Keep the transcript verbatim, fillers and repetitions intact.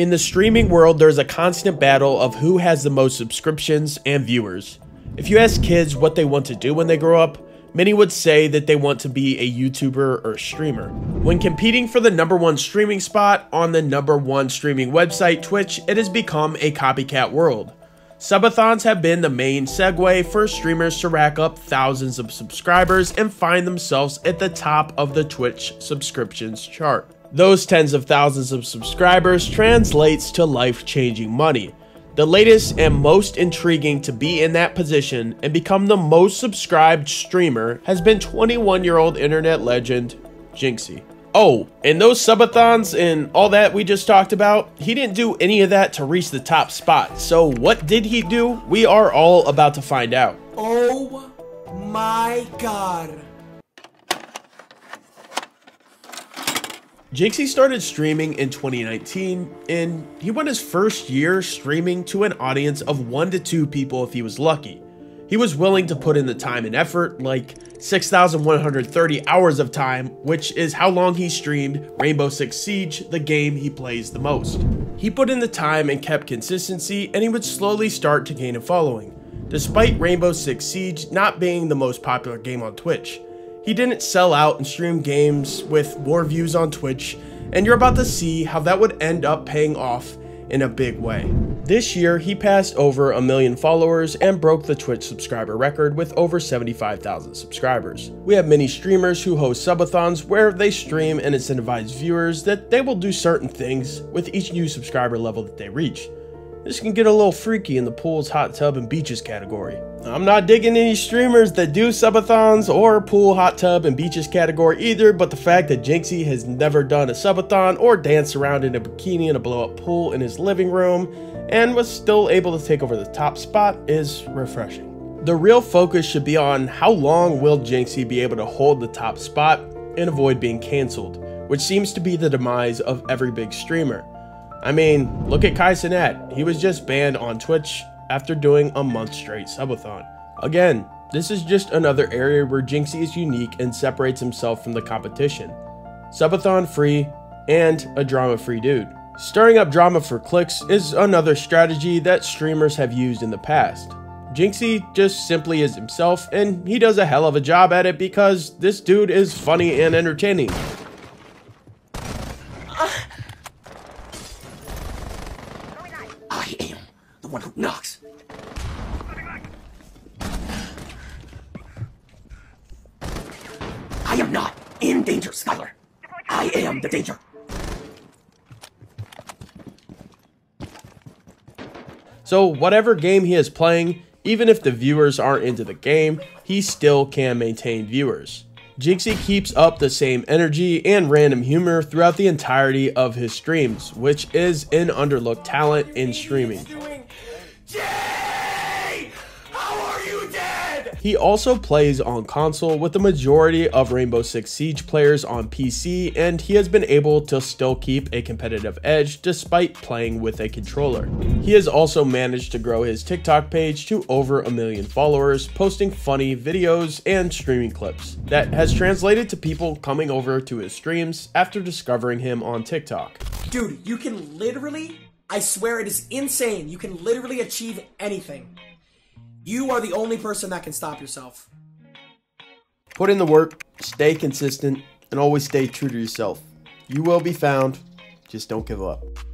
In the streaming world, there's a constant battle of who has the most subscriptions and viewers. If you ask kids what they want to do when they grow up, many would say that they want to be a YouTuber or streamer. When competing for the number one streaming spot on the number one streaming website, Twitch, it has become a copycat world. Subathons have been the main segue for streamers to rack up thousands of subscribers and find themselves at the top of the Twitch subscriptions chart. Those tens of thousands of subscribers translates to life-changing money. The latest and most intriguing to be in that position and become the most subscribed streamer has been twenty-one-year-old internet legend JYNXZI. Oh, and those subathons and all that we just talked about, he didn't do any of that to reach the top spot. So what did he do? We are all about to find out. Oh my God. JYNXZI started streaming in twenty nineteen, and he went his first year streaming to an audience of one to two people if he was lucky. He was willing to put in the time and effort, like six thousand one hundred thirty hours of time, which is how long he streamed Rainbow Six Siege, the game he plays the most. He put in the time and kept consistency, and he would slowly start to gain a following, despite Rainbow Six Siege not being the most popular game on Twitch. He didn't sell out and stream games with more views on Twitch, and you're about to see how that would end up paying off in a big way. This year, he passed over a million followers and broke the Twitch subscriber record with over seventy-five thousand subscribers. We have many streamers who host subathons where they stream and incentivize viewers that they will do certain things with each new subscriber level that they reach. This can get a little freaky in the pools, hot tub, and beaches category. I'm not digging any streamers that do subathons or pool, hot tub, and beaches category either, but the fact that JYNXZI has never done a subathon or danced around in a bikini in a blow-up pool in his living room and was still able to take over the top spot is refreshing. The real focus should be on how long will JYNXZI be able to hold the top spot and avoid being canceled, which seems to be the demise of every big streamer. I mean, look at Kai Cenat. He was just banned on Twitch after doing a month straight subathon. Again, this is just another area where JYNXZI is unique and separates himself from the competition. Subathon free and a drama free dude. Stirring up drama for clicks is another strategy that streamers have used in the past. JYNXZI just simply is himself, and he does a hell of a job at it because this dude is funny and entertaining. One who knocks. I am not in danger, Skylar. I am the danger. So whatever game he is playing, even if the viewers aren't into the game, he still can maintain viewers. JYNXZI keeps up the same energy and random humor throughout the entirety of his streams, which is an underlooked talent in streaming. Jay! How are you dead? He also plays on console with the majority of Rainbow Six Siege players on P C, and he has been able to still keep a competitive edge despite playing with a controller. He has also managed to grow his TikTok page to over a million followers, posting funny videos and streaming clips. That has translated to people coming over to his streams after discovering him on TikTok. Dude, you can literally... I swear it is insane. You can literally achieve anything. You are the only person that can stop yourself. Put in the work, stay consistent, and always stay true to yourself. You will be found. Just don't give up.